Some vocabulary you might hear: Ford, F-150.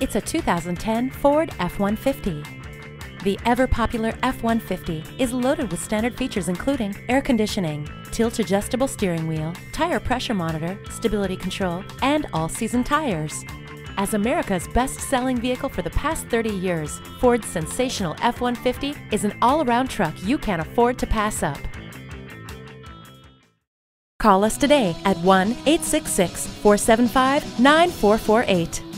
It's a 2010 Ford F-150. The ever-popular F-150 is loaded with standard features including air conditioning, tilt-adjustable steering wheel, tire pressure monitor, stability control, and all-season tires. As America's best-selling vehicle for the past 30 years, Ford's sensational F-150 is an all-around truck you can't afford to pass up. Call us today at 1-866-475-9448.